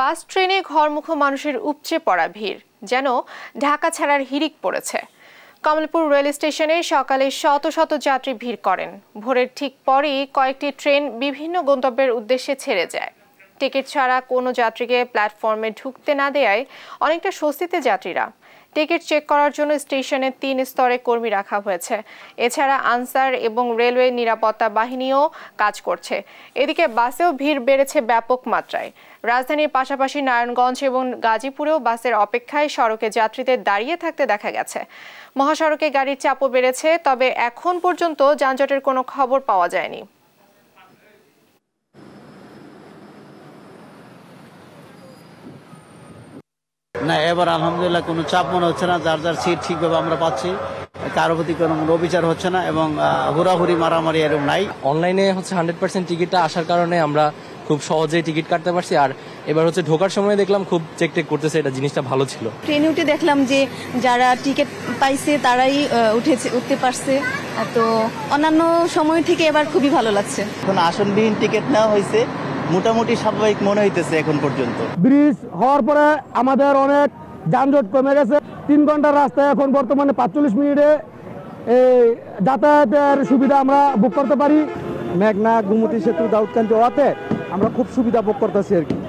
বাস ট্রেনে ঘরমুখো মানুষের উপচে পড়া ভিড়, যেন ঢাকা ছাড়ার হিড়িক পড়েছে। কমলপুর রেল স্টেশনে সকালে শত শত যাত্রী ভিড় করেন। ভোরের ঠিক পরেই কয়েকটি ট্রেন বিভিন্ন গন্তব্যের উদ্দেশ্যে ছেড়ে যায়। টিকিট ছাড়া কোনো যাত্রীকে প্ল্যাটফর্মে ঢুকতে না দেওয়ায় অনেকটা স্বস্তিতে যাত্রীরা। টিকিট চেক করার জন্য স্টেশনে 3 স্তরে কর্মী রাখা হয়েছে। এছাড়া আনসার এবং রেলওয়ে নিরাপত্তা বাহিনীও কাজ করছে। এদিকে বাসেও ভিড় বেড়েছে ব্যাপক মাত্রায়। রাজধানীর পাশাপাশি নারায়ণগঞ্জ এবং গাজীপুরেও বাসের অপেক্ষায় সড়কে যাত্রীদের দাঁড়িয়ে থাকতে দেখা গেছে। মহাসড়কে গাড়ির চাপও বেড়েছে, তবে এখন পর্যন্ত যানজটের কোনো খবর পাওয়া যায়নি। না, এবার আলহামদুলিল্লাহ কোনো চাপ মনে হচ্ছে না। যার যার সিট ঠিকভাবে আমরা পাচ্ছি, কারো প্রতি কোনো অবিচার হচ্ছে না এবং হুড়াহুড়ি মারামারি এরকম নাই। অনলাইনে হচ্ছে 100% টিকিটটা আসার কারণে আমরা খুব সহজেই টিকিট কাটতে পারছি। আর এবার হচ্ছে ঢোকার সময় দেখলাম খুব চেক করতেছে, এটা জিনিসটা ভালো ছিল। ট্রেনে উঠে দেখলাম যে যারা টিকিট পাইছে তারাই উঠতে পারছে, তো অন্যান্য সময় থেকে এবার খুবই ভালো লাগছে। এখন আসনবিহীন টিকিট নেওয়া হয়েছে, মোটামুটি স্বাভাবিক মনে হইতেছে এখন পর্যন্ত। ব্রিজ হওয়ার পরে আমাদের অনেক যানজট কমে গেছে। 3 ঘন্টার রাস্তায় এখন বর্তমানে 45 মিনিটে এই যাতায়াতের সুবিধা আমরা ভোগ করতে পারি। মেঘনা গোমতী সেতু দাউদকান্দি ওয়াতে আমরা খুব সুবিধা ভোগ করতেছি আর কি।